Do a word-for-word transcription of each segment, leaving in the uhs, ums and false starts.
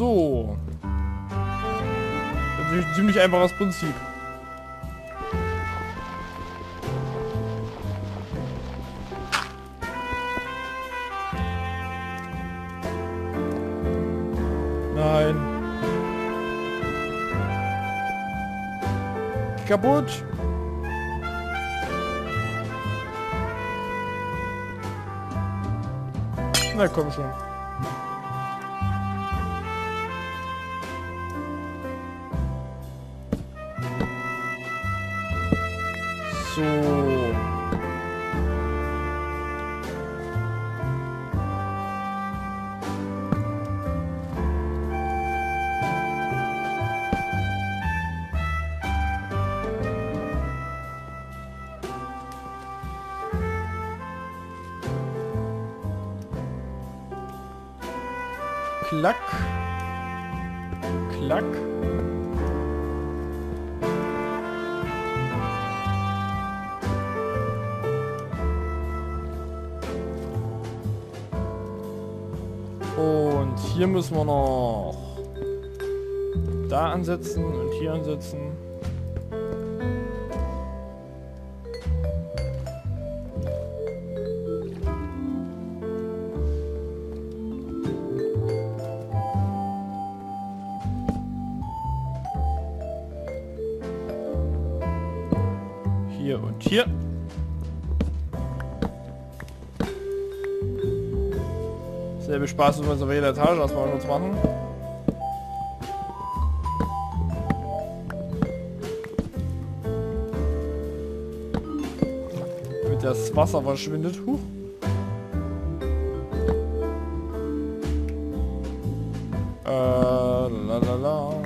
So. Das ist ziemlich einfaches Prinzip. Nein. Kaputt. Na komm schon. So. Klack. Klack. Und hier müssen wir noch da ansetzen und hier ansetzen. Hier und hier. Selbe Spaß müssen wir uns auf jeder Etage erstmal kurz machen. Damit das Wasser verschwindet. Huh. Äh, lalala.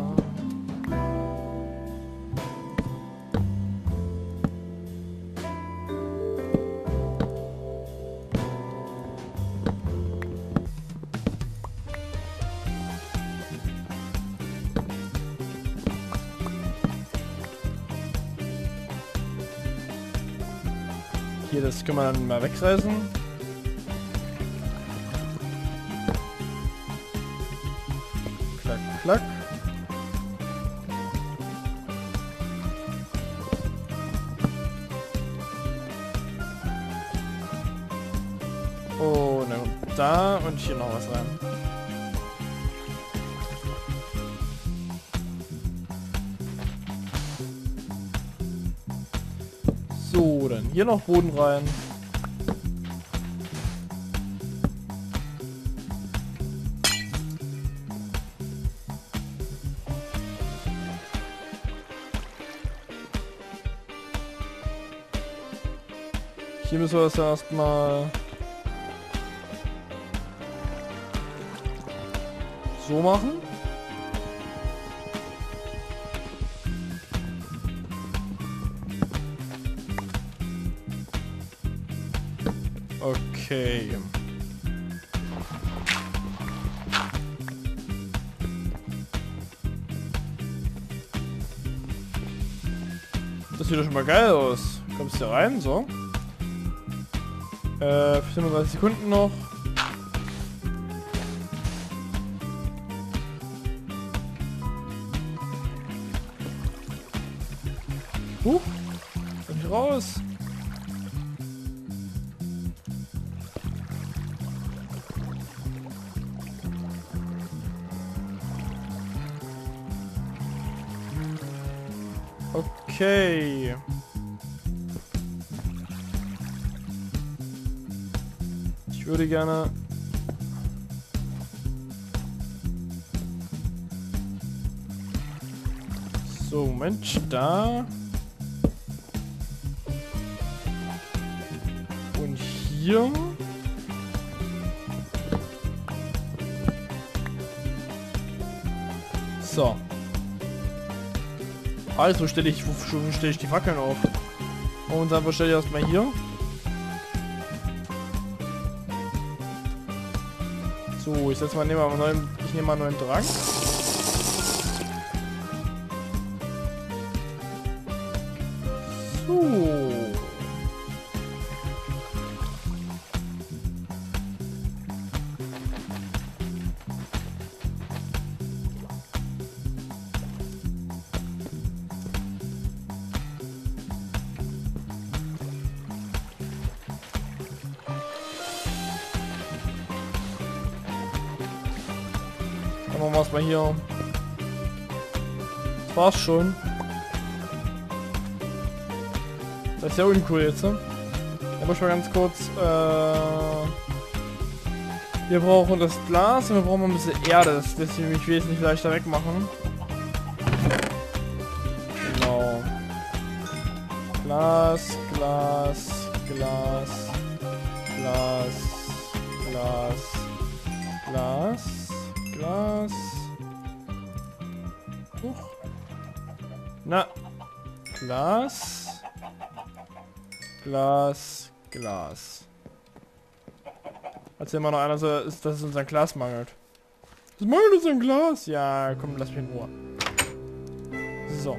Das können wir dann mal wegreißen. Klack, klack. Oh, ne, da und hier noch was rein. So, dann hier noch Boden rein. Hier müssen wir das erstmal so machen. Okay. Das sieht doch schon mal geil aus. Kommst du rein, so. Äh, fünfunddreißig Sekunden noch. Huch, bin ich raus. Okay. Ich würde gerne... So, Mensch, da. Und hier. So. Also stelle ich, stell ich die Fackeln auf. Und dann stelle ich erstmal hier. So, ich setze mal, nehm mal einen neuen, ich nehme mal einen neuen Drang. So. machen wir es mal hier. War's schon. Das ist ja uncool jetzt, ne? Da muss ich mal ganz kurz, äh, wir brauchen das Glas und wir brauchen mal ein bisschen Erde. Das lässt sich nämlich wesentlich leichter wegmachen. Genau. Glas, Glas, Glas, Glas, Glas, Glas, Glas. Huch. Na. Glas. Glas, Glas. Erzähl mal noch einer, dass es uns an Glas mangelt. Es mangelt uns an Glas. Ja, komm, lass mich in Ruhe. So.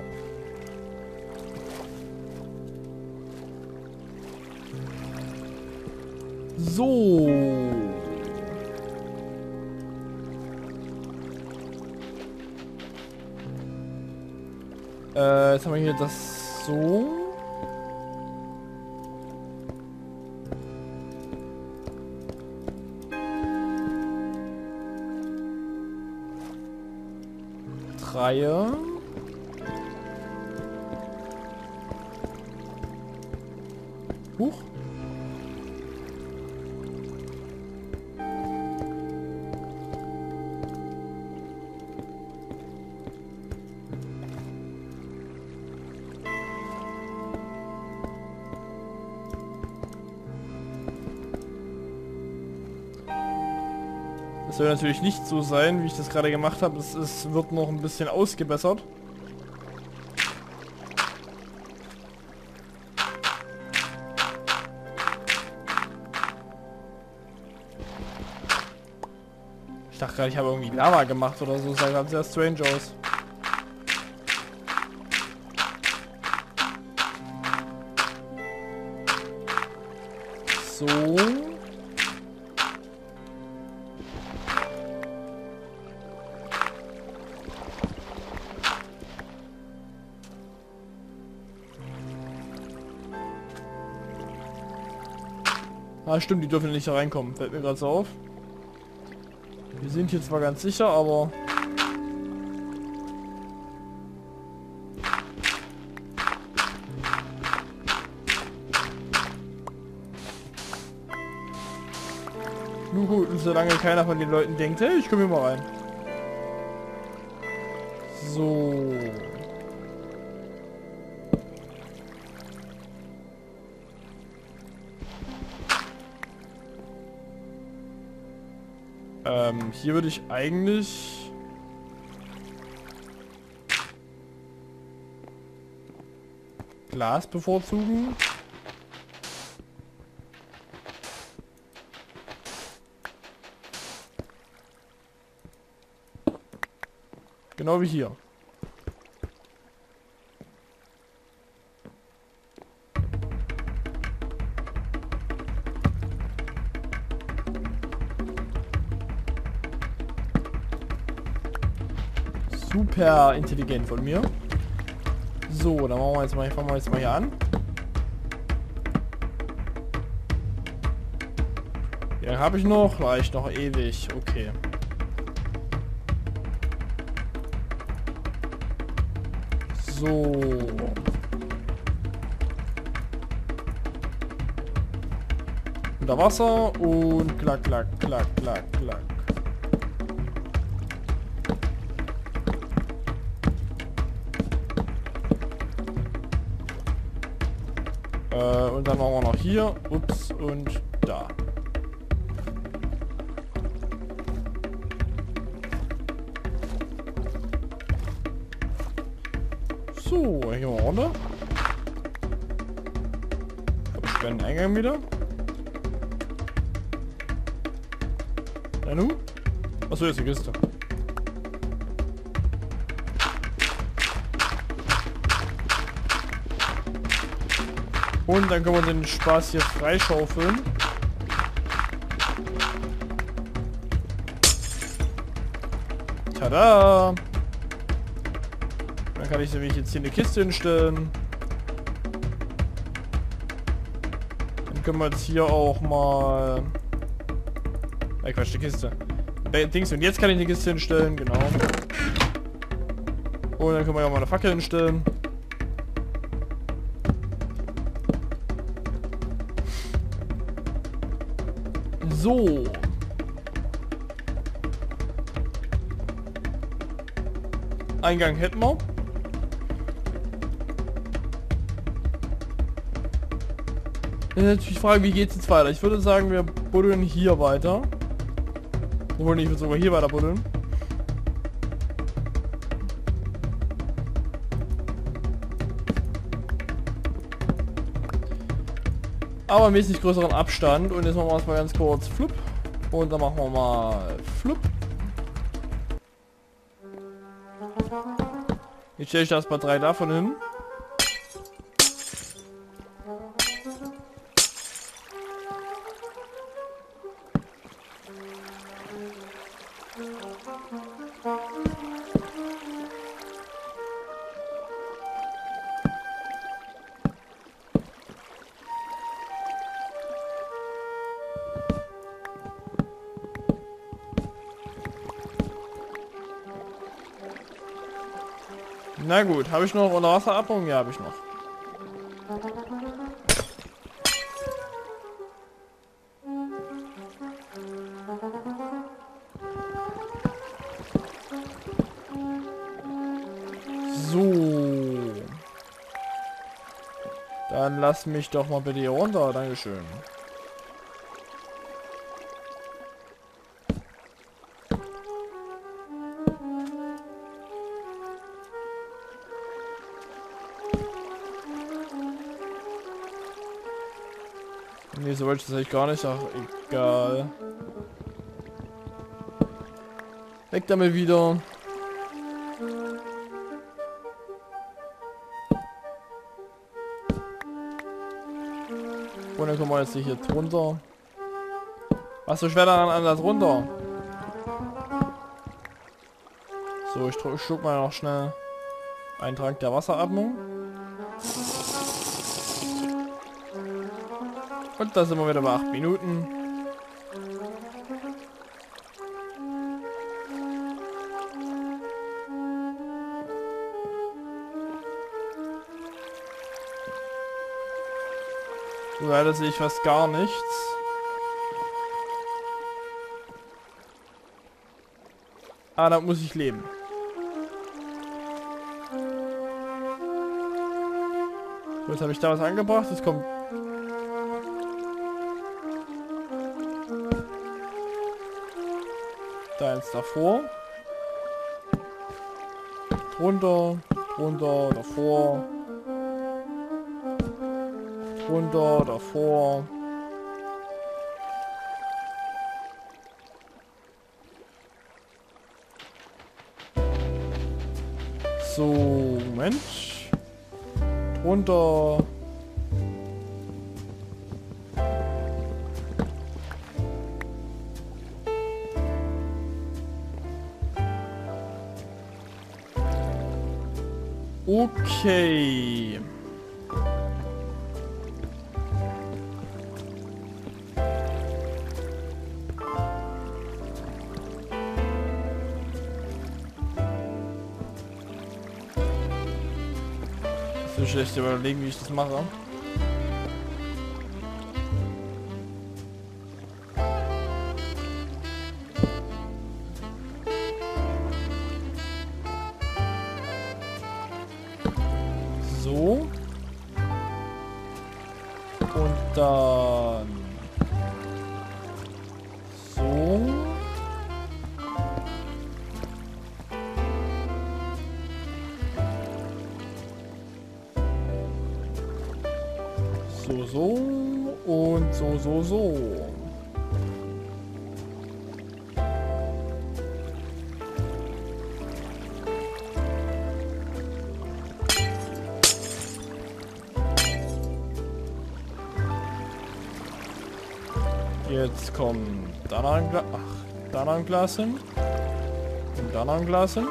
So. Äh, jetzt haben wir hier das so. Reihe. Huch. Das soll natürlich nicht so sein, wie ich das gerade gemacht habe. Es, es wird noch ein bisschen ausgebessert. Ich dachte gerade, ich habe irgendwie Lava gemacht oder so. Das sah sehr strange aus. So. Ah, stimmt, die dürfen nicht da reinkommen. Fällt mir gerade so auf. Wir sind hier zwar ganz sicher, aber... Nun gut, und solange keiner von den Leuten denkt, hey, ich komme hier mal rein. So... Ähm, hier würde ich eigentlich... Glas bevorzugen. Genau wie hier. Super intelligent von mir. So, dann machen wir jetzt mal, fangen wir jetzt mal hier an. Ja, habe ich noch, reicht noch ewig. Okay. So. Unter Wasser und klack, klack, klack, klack, klack. Und dann machen wir noch hier, ups, und da. So, hier mal runter. Ich bin Eingang wieder. Nanu? Achso, jetzt die Kiste. Und dann können wir den Spaß hier freischaufeln. Tada! Dann kann ich nämlich jetzt hier eine Kiste hinstellen. Dann können wir jetzt hier auch mal... Nein, Quatsch, die Kiste. Dann Äh, Dings, und jetzt kann ich eine Kiste hinstellen, genau. Und dann können wir ja mal eine Fackel hinstellen. So. Eingang hätten wir. Jetzt die Frage, wie geht's jetzt weiter? Ich würde sagen, wir buddeln hier weiter. Obwohl, ich würde sogar hier weiter buddeln. Aber mäßig größeren Abstand. Und jetzt machen wir erstmal ganz kurz flupp. Und dann machen wir mal flupp. Jetzt stelle ich das bei drei davon hin. Na gut, habe ich noch Unterwasserabnung? Ja, habe ich noch. So. Dann lass mich doch mal bitte hier runter. Dankeschön. Nee, so wollte ich das eigentlich gar nicht. Ach, egal. Weg damit wieder. Und dann kommen wir jetzt hier drunter. Was so schwer daran anders runter? So, ich schluck mal noch schnell einen Trank der Wasseratmung. Und da sind wir wieder bei acht Minuten. Leider sehe ich fast gar nichts. Ah, da muss ich leben. So, jetzt habe ich da was angebracht. Jetzt kommt... Da eins davor. Runter, runter, davor. Runter, davor. So, Mensch. Runter. Okay. So schlecht überlegen, wie ich das mache. So. Und dann... So. So, so. Und so, so, so. Jetzt kommen da noch ein Glas, ach, da noch ein Glas hin und da noch ein Glas hin.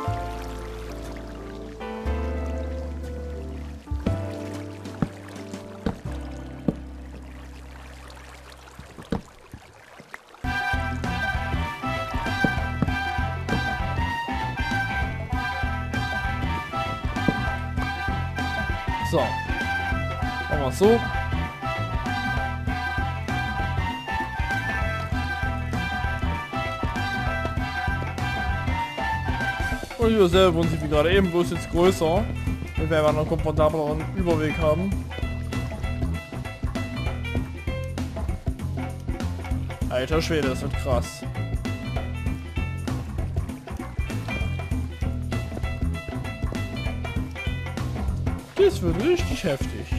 So. Machen wir es so. Und hier dasselbe Prinzip wie gerade eben, bloß jetzt größer. Damit wir einfach noch einen komfortableren Überweg haben. Alter Schwede, das wird krass. Das wird richtig heftig.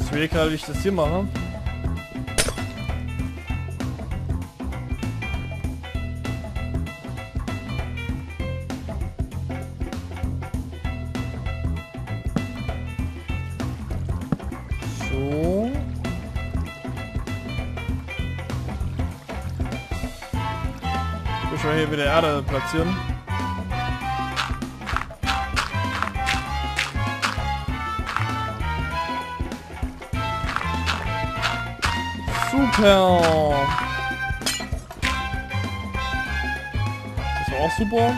Deswegen kann ich das hier machen. Ich will hier wieder Erde platzieren. Super! Das war auch super.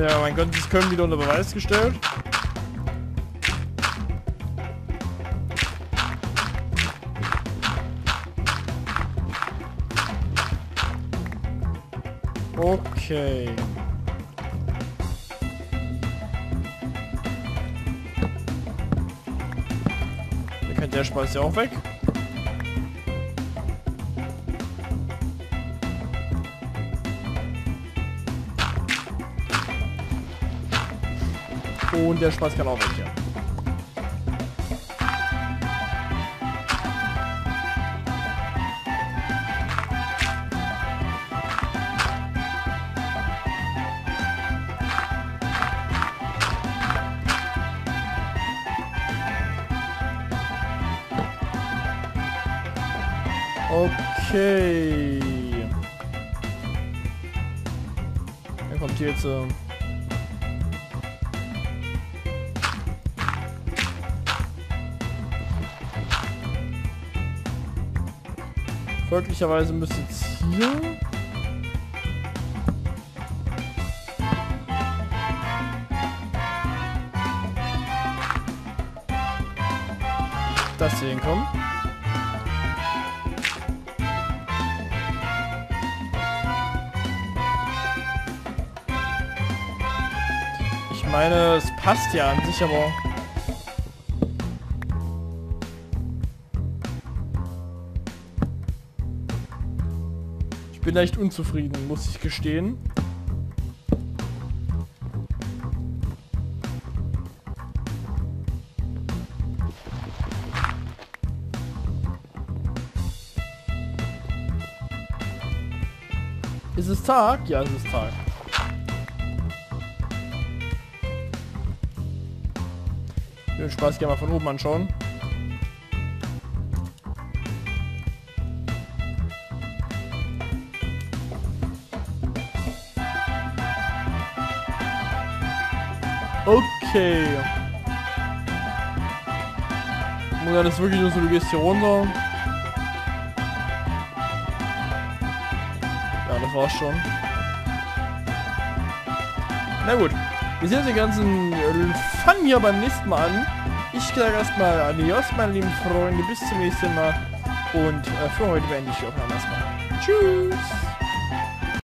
Ja, mein Gott, das können wieder unter Beweis gestellt. Okay. Dann kann der Spaß ja auch weg. Und der Spaß kann auch weg, ja. Okay. Dann kommt hier jetzt... Äh Folglicherweise müsste jetzt hier... das hier hinkommen. Ich meine, es passt ja an sich, aber... ich bin leicht unzufrieden, muss ich gestehen. Ist es Tag? Ja, es ist Tag. Ich will Spaß gerne mal von oben anschauen. Okay. Und dann ist wirklich nur so, du gehst hier runter. Ja, das war's schon. Na gut. Wir sehen uns den ganzen Fun hier beim nächsten Mal an. Ich sage erstmal adios, meine lieben Freunde. Bis zum nächsten Mal. Und äh, für heute beende ich auch noch erstmal. Tschüss.